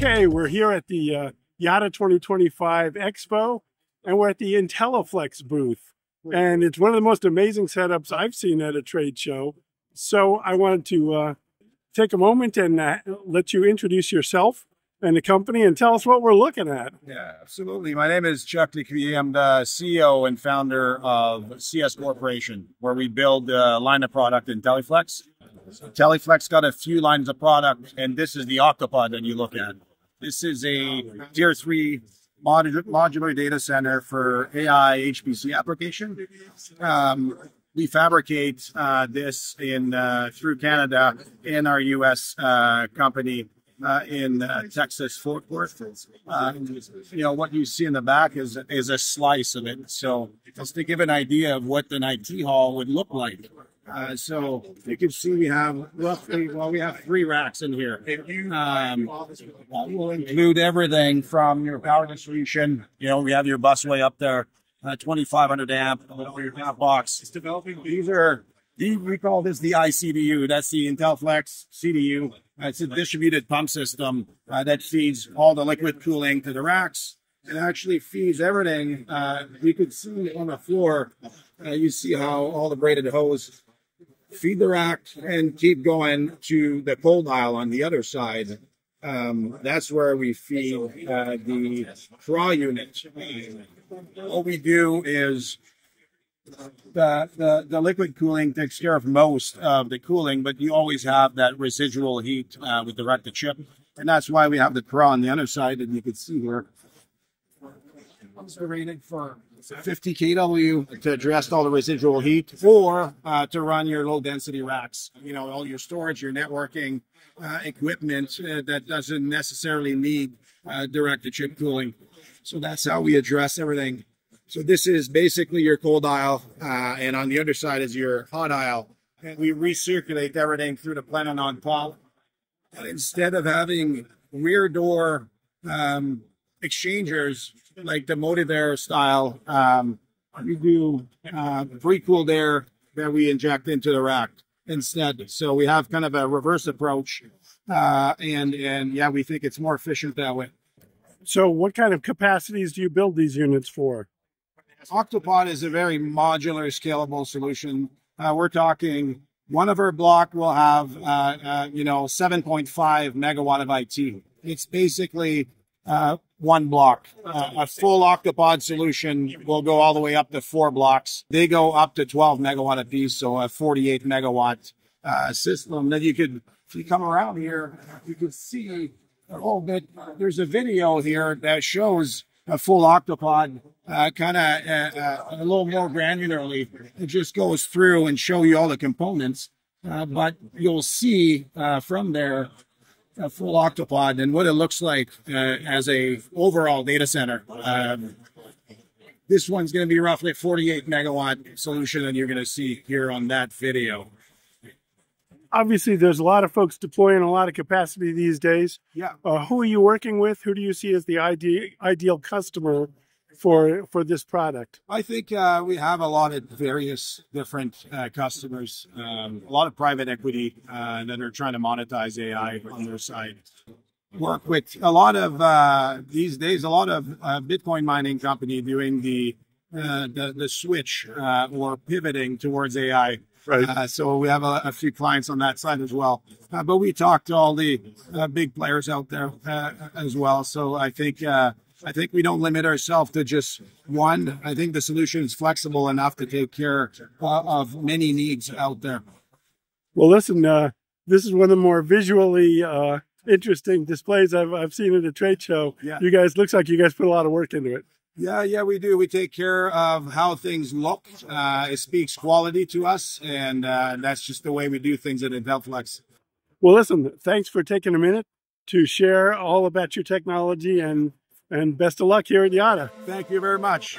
Okay, we're here at the Yotta 2025 Expo, and we're at the IntelliFlex booth. And it's one of the most amazing setups I've seen at a trade show. So I wanted to take a moment and let you introduce yourself and the company and tell us what we're looking at. Yeah, absolutely. My name is Chuck L'Ecuyer. I'm the CEO and founder of CS Corporation, where we build a line of product in IntelliFlex. IntelliFlex got a few lines of product, and this is the Octopod that you look at. This is a tier 3 modular data center for AI HPC application. We fabricate this in through Canada in our U.S. company in Texas, Fort Worth. You know, what you see in the back is a slice of it. So just to give an idea of what an IT hall would look like. So you can see we have roughly, well, we have 3 racks in here. We'll include everything from your power distribution. You know, we have your busway up there, 2,500 amp, your amp box. It's developing. We call this the ICDU. That's the IntelliFlex CDU. It's a distributed pump system that feeds all the liquid cooling to the racks. It actually feeds everything. You could see on the floor, you see how all the braided hose feed the rack and keep going to the cold aisle on the other side. That's where we feed the draw unit. What we do is the liquid cooling takes care of most of the cooling, but you always have that residual heat with the rack to chip. And that's why we have the draw on the other side, and you can see here. Rated for 50 kW to address all the residual heat, or to run your low density racks. You know, all your storage, your networking equipment that doesn't necessarily need direct to chip cooling. So that's how we address everything. So this is basically your cold aisle, and on the other side is your hot aisle. And we recirculate everything through the plenum on top. And instead of having rear door exchangers like the Motivair style, we do pre-cooled air that we inject into the rack instead. So we have kind of a reverse approach, and yeah, we think it's more efficient that way. So what kind of capacities do you build these units for? Octopod is a very modular, scalable solution. We're talking one of our block will have, you know, 7.5 megawatt of IT. It's basically one block. A full Octopod solution will go all the way up to 4 blocks. They go up to 12 megawatt apiece, so a 48 megawatt system. Then you could, if you come around here, you could see a little bit. There's a video here that shows a full Octopod kind of a little more granularly. It just goes through and show you all the components, but you'll see from there a full Octopod and what it looks like as a overall data center. This one's going to be roughly a 48 megawatt solution, and you're going to see here on that video. Obviously, there's a lot of folks deploying a lot of capacity these days. Yeah. Who are you working with? Who do you see as the ideal customer for this product? I think we have a lot of various different customers, a lot of private equity that are trying to monetize AI on their side. Work with a lot of, these days, a lot of Bitcoin mining company doing the switch or pivoting towards AI. Right. So we have a few clients on that side as well. But we talk to all the big players out there as well. So I think we don't limit ourselves to just one. I think the solution is flexible enough to take care of many needs out there. Well, listen, this is one of the more visually interesting displays I've seen at a trade show. Yeah. You guys, looks like you guys put a lot of work into it. Yeah, we do. We take care of how things look. It speaks quality to us, and that's just the way we do things at IntelliFlex. Well, listen, thanks for taking a minute to share all about your technology, and best of luck here at Yotta. Thank you very much.